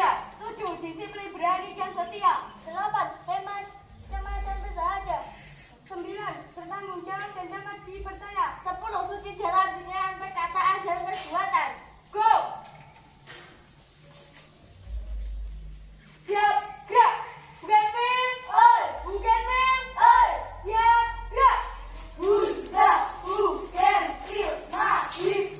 gembira, 7 disiplin berani dan setia, 8 hemat, cermat dan bersahaja, 9 bertanggung jawab dan dapat dipercaya, 10 suci dalam dengan perkataan dan perbuatan. Go! Siap, gerak! Bukan mim, oi! Bukan mim, oi! Siap, gerak! Who's who can feel my lips?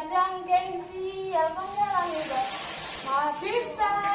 Jangan gengsi, alhamdulillah. Maafin saya.